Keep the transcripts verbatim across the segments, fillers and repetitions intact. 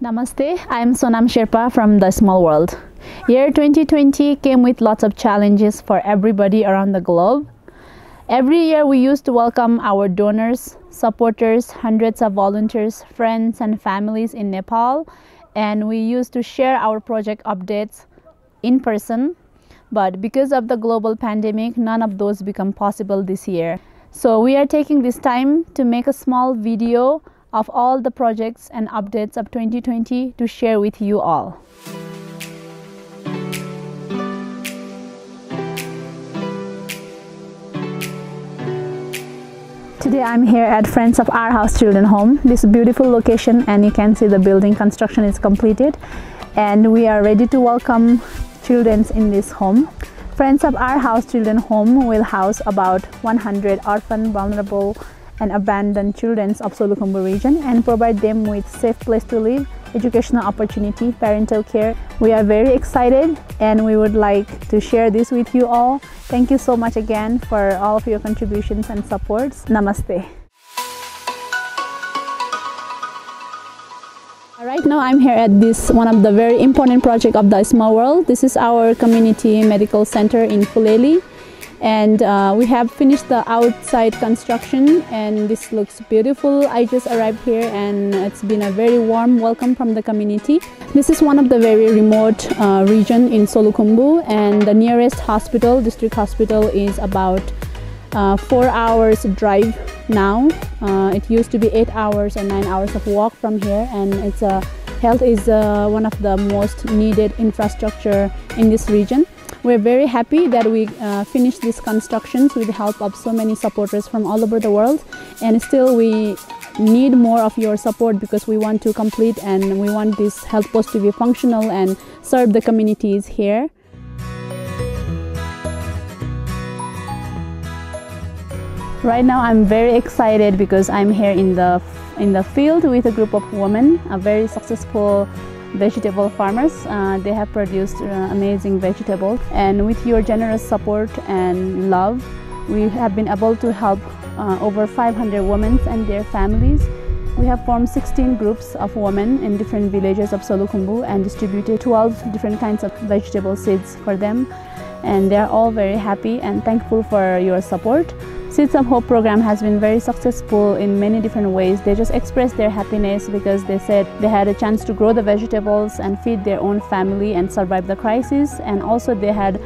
Namaste, I'm Sonam Sherpa from The Small World. Year twenty twenty came with lots of challenges for everybody around the globe. Every year we used to welcome our donors, supporters, hundreds of volunteers, friends and families in Nepal, and we used to share our project updates in person. But because of the global pandemic, none of those become possible this year. So we are taking this time to make a small video of all the projects and updates of twenty twenty to share with you all. Today I'm here at Friends of Arhaus Children's Home. This beautiful location, and you can see the building construction is completed and we are ready to welcome children in this home. Friends of Arhaus Children's Home will house about one hundred orphan, vulnerable and abandoned children of Solukhumbu region and provide them with safe place to live, educational opportunity, parental care. We are very excited and we would like to share this with you all. Thank you so much again for all of your contributions and supports. Namaste. Right now I'm here at this one of the very important project of The Small World. This is our community medical center in Fuleli. And uh, we have finished the outside construction and this looks beautiful. I just arrived here and it's been a very warm welcome from the community. This is one of the very remote uh, region in Solukhumbu, and the nearest hospital, district hospital, is about uh, four hours drive now. Uh, it used to be eight hours or nine hours of walk from here, and it's uh, health is uh, one of the most needed infrastructure in this region. We're very happy that we uh, finished these constructions with the help of so many supporters from all over the world, and still we need more of your support because we want to complete and we want this health post to be functional and serve the communities here. Right now I'm very excited because I'm here in the, in the field with a group of women, a very successful vegetable farmers. Uh, they have produced uh, amazing vegetables, and with your generous support and love we have been able to help uh, over five hundred women and their families. We have formed sixteen groups of women in different villages of Solukhumbu and distributed twelve different kinds of vegetable seeds for them, and they are all very happy and thankful for your support. Seeds of Hope program has been very successful in many different ways. They just expressed their happiness because they said they had a chance to grow the vegetables and feed their own family and survive the crisis, and also they had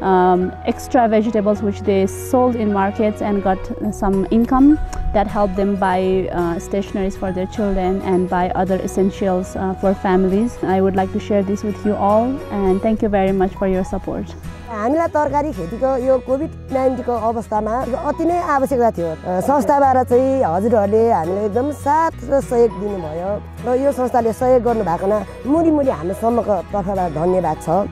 um, extra vegetables which they sold in markets and got some income that helped them buy uh, stationaries for their children and buy other essentials uh, for families. I would like to share this with you all, and thank you very much for your support. हामीलाई तरकारी खेतीको यो covid उन्नाइस को अवस्थामा अति नै आवश्यकता थियो। संस्थाबाट चाहिँ हजुरहरूले हामीलाई एकदम साथ र सहयोग दिनुभयो र यो संस्थाले सहयोग गर्नु भएकोमा मुरी मुरी हाम्रो समूहको तर्फबाट धन्यवाद छ।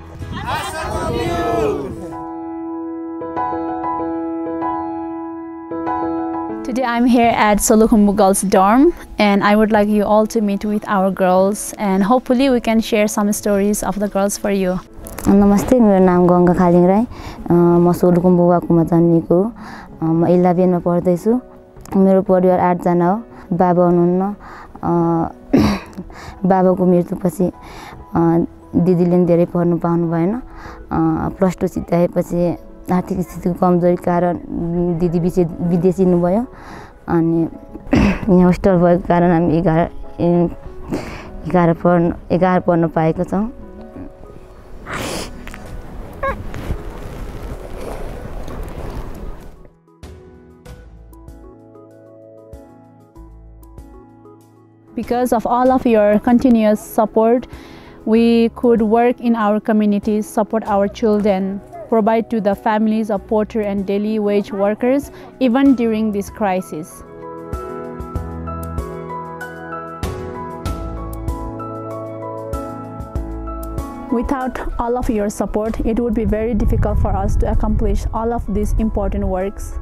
Today I'm here at Solukhumbu Girls Dorm, and I would like you all to meet with our girls, and hopefully we can share some stories of the girls for you. Namaste, my name is Ganga Khaling Rai. I'm from Solukhumbu. I'm in eleventh grade. My parents are eight people. My father is my father's death. My brother is studying very well. आर्थिक स्थितिको कमजोरीको कारण दिदी विशेष विदेशी हुनुभयो अनि यहाँ hostel भएको कारण हामी एघार पढ्न एघार पढ्न पाएको छौँ। Because of all of your continuous support, we could work in our communities, support our children, provide to the families of porter and daily wage workers, even during this crisis. Without all of your support, it would be very difficult for us to accomplish all of these important works.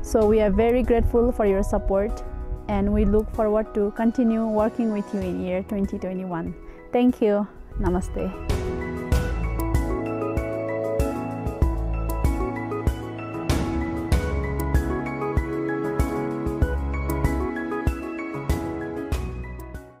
So we are very grateful for your support, and we look forward to continue working with you in year twenty twenty-one. Thank you. Namaste.